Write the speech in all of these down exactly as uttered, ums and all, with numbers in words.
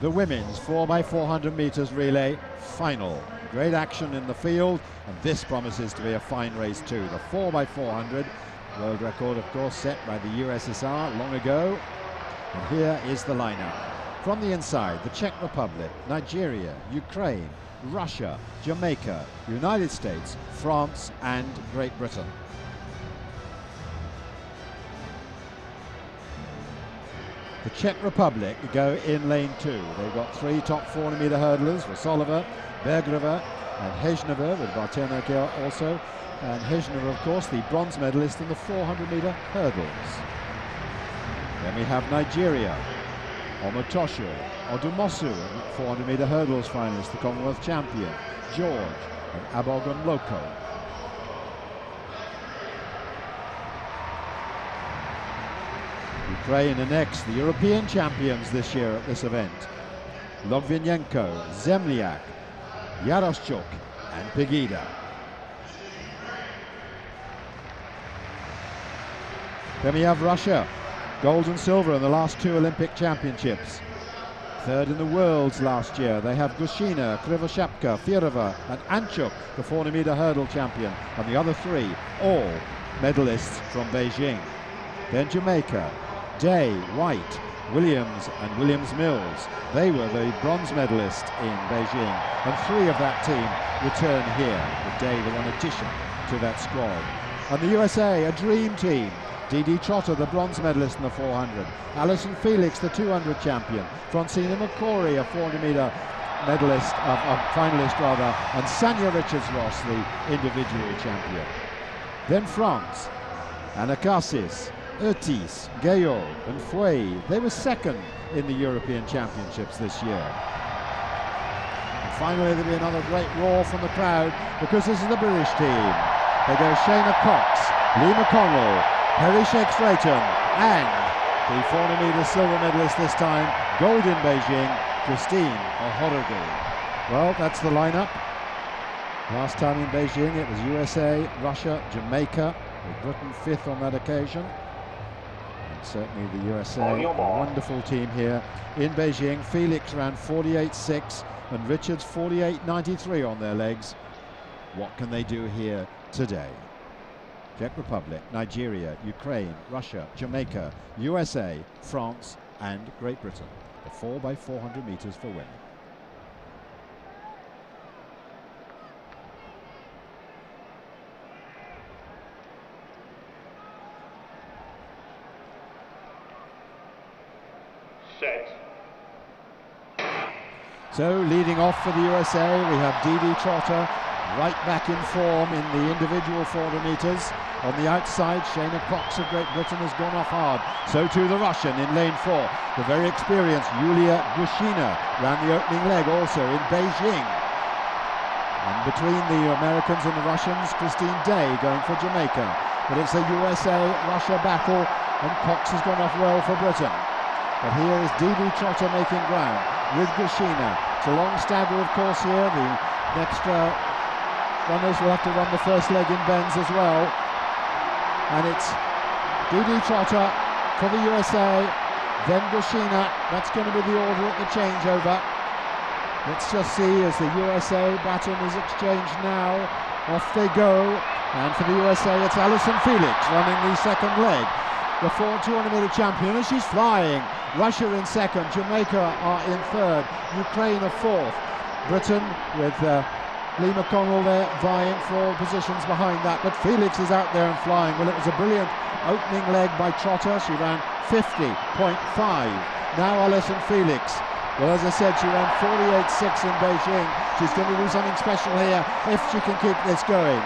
the women's four by four hundred meters relay final. Great action in the field, and this promises to be a fine race too. The four by four hundred, world record, of course, set by the U S S R long ago. And here is the lineup. From the inside, the Czech Republic, Nigeria, Ukraine, Russia, Jamaica, United States, France, and Great Britain. The Czech Republic go in lane two. They've got three top four hundred meter hurdlers, Rosolova, Bergerova, and Hejnova, with Bartenok here also. And Hejnova, of course, the bronze medalist in the four hundred meter hurdles. Then we have Nigeria, Omotosho Odumosu, four hundred meter hurdles finalist, the Commonwealth champion, George, and Abogunloko. Ukraine are next, the European champions this year at this event. Logvinenko, Zemliak, Yaroschuk, and Pegida. Then we have Russia, gold and silver in the last two Olympic championships. Third in the worlds last year, they have Gushina, Krivoshapka, Firova, and Antyukh, the four hundred meter hurdle champion, and the other three, all medalists from Beijing. Then Jamaica, Day, White, Williams, and Williams-Mills. They were the bronze medalist in Beijing, and three of that team return here, with Day with an addition to that squad. And the U S A, a dream team. DeeDee Trotter, the bronze medalist in the four hundred. Allyson Felix, the two hundred champion. Francena McCorory, a four hundred meter medalist, uh, uh, finalist rather, and Sanya Richards-Ross, the individual champion. Then France, Anakasis, Urtis, Gayo, and Fouet. They were second in the European Championships this year. And finally, there'll be another great roar from the crowd, because this is the British team. They go Shayna Cox, Lee McConnell, Harry Shakes-Drayton, and the four hundred meter silver medalist this time, gold in Beijing, Christine Ohuruogu. Well, that's the lineup. Last time in Beijing, it was U S A, Russia, Jamaica, with Britain fifth on that occasion. And certainly the U S A, a wonderful team here in Beijing. Felix ran forty-eight six and Richards forty-eight ninety-three on their legs. What can they do here today? Czech Republic, Nigeria, Ukraine, Russia, Jamaica, U S A, France, and Great Britain. The four by four hundred meters for women. Set. So, leading off for the U S A, we have DeeDee Trotter, right back in form in the individual four hundred metres. On the outside, Shayna Cox of Great Britain has gone off hard. So too the Russian in lane four. The very experienced Yuliya Gushina ran the opening leg also in Beijing. And between the Americans and the Russians, Christine Day going for Jamaica. But it's a U S A-Russia battle, and Cox has gone off well for Britain. But here is DeeDee Trotter making ground with Gushina. It's a long stagger, of course, here. The next uh, runners will have to run the first leg in bends as well. And it's DeeDee Trotter for the U S A, then Gushina. That's going to be the order at the changeover. Let's just see as the U S A baton is exchanged now. Off they go. And for the U S A, it's Allyson Felix running the second leg, the four two hundred meter champion, and she's flying. Russia in second, Jamaica are in third, Ukraine are fourth. Britain with... Uh, Lee McConnell there vying for all positions behind that, but Felix is out there and flying. Well, it was a brilliant opening leg by Trotter. She ran fifty point five. Now Allyson Felix. Well, as I said, she ran forty-eight six in Beijing. She's going to do something special here if she can keep this going.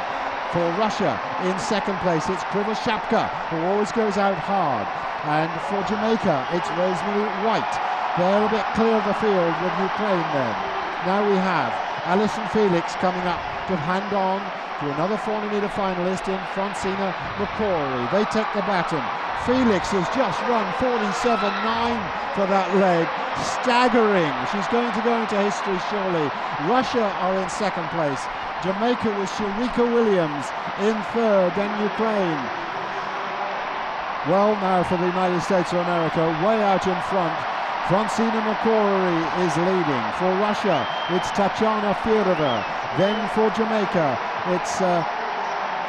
For Russia, in second place, it's Krivoshapka, who always goes out hard. And for Jamaica, it's Rosemary White. They're a bit clear of the field with Ukraine then. Now we have Allyson Felix coming up to hand on to another four hundred meter finalist in Francena McCorory. They take the baton. Felix has just run forty-seven nine for that leg. Staggering. She's going to go into history, surely. Russia are in second place. Jamaica with Shericka Williams in third, then Ukraine. Well, now for the United States of America, way out in front. Francena McCorory is leading. For Russia, it's Tatyana Firova. Then for Jamaica, it's uh,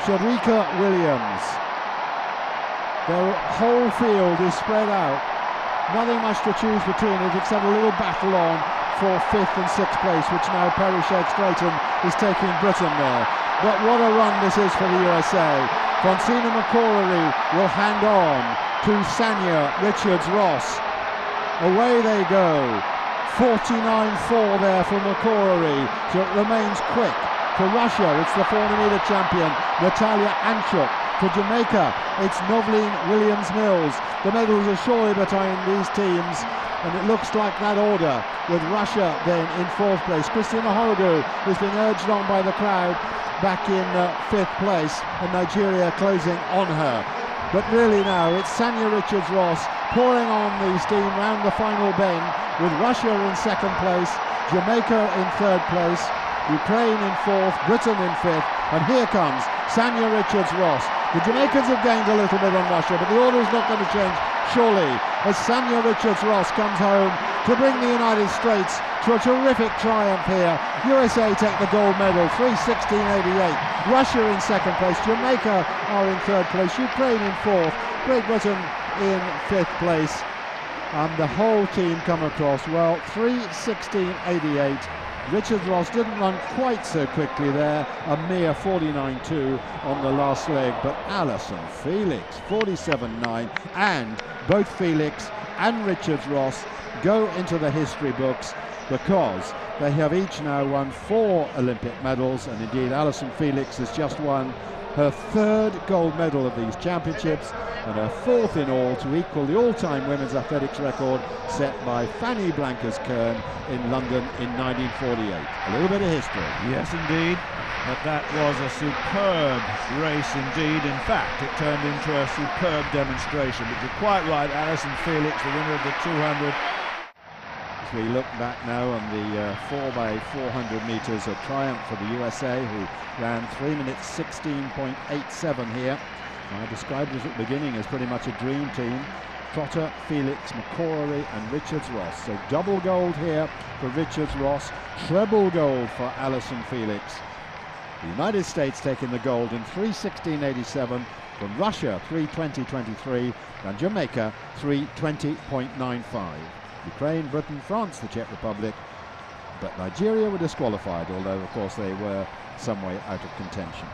Shericka Williams. The whole field is spread out. Nothing much to choose between it except a little battle on for fifth and sixth place, which now Perry Shakes-Drayton is taking Britain there. But what a run this is for the U S A. Francena McCorory will hand on to Sanya Richards-Ross. Away they go, forty-nine four there for McCorory, so it remains quick. For Russia, it's the four hundred metre champion, Natalya Antyukh. For Jamaica, it's Novlene Williams-Mills. The medals are surely between these teams, and it looks like that order, with Russia then in fourth place. Christine Ohuruogu is being urged on by the crowd, back in uh, fifth place, and Nigeria closing on her. But really now, it's Sanya Richards-Ross pouring on the steam round the final bend, with Russia in second place, Jamaica in third place, Ukraine in fourth, Britain in fifth, and here comes Sanya Richards-Ross. The Jamaicans have gained a little bit on Russia, but the order is not going to change, surely, as Sanya Richards-Ross comes home to bring the United States to a terrific triumph here. U S A take the gold medal, three sixteen eighty-eight. Russia in second place, Jamaica are in third place, Ukraine in fourth, Great Britain in fifth place, and the whole team come across well. Three sixteen eighty-eight. Richards-Ross didn't run quite so quickly there, a mere forty-nine two on the last leg, but Allyson Felix forty-seven nine, and both Felix and Richards-Ross go into the history books, because they have each now won four Olympic medals, and indeed Allyson Felix has just won her third gold medal of these championships, and her fourth in all, to equal the all-time women's athletics record set by Fanny Blankers-Koen in London in nineteen forty-eight. A little bit of history. Yes, indeed. But that was a superb race indeed. In fact, it turned into a superb demonstration. But you're quite right, Allyson Felix, the winner of the two hundred. We look back now on the uh, four by four hundred metres, a triumph for the U S A, who ran three minutes sixteen point eight seven here. I described it at the beginning as pretty much a dream team. Trotter, Felix, McCorory and Richards-Ross. So double gold here for Richards-Ross, treble gold for Allyson Felix. The United States taking the gold in three sixteen eighty-seven, from Russia three twenty twenty-three and Jamaica three twenty point nine five. Ukraine, Britain, France, the Czech Republic, but Nigeria were disqualified, although of course they were some way out of contention.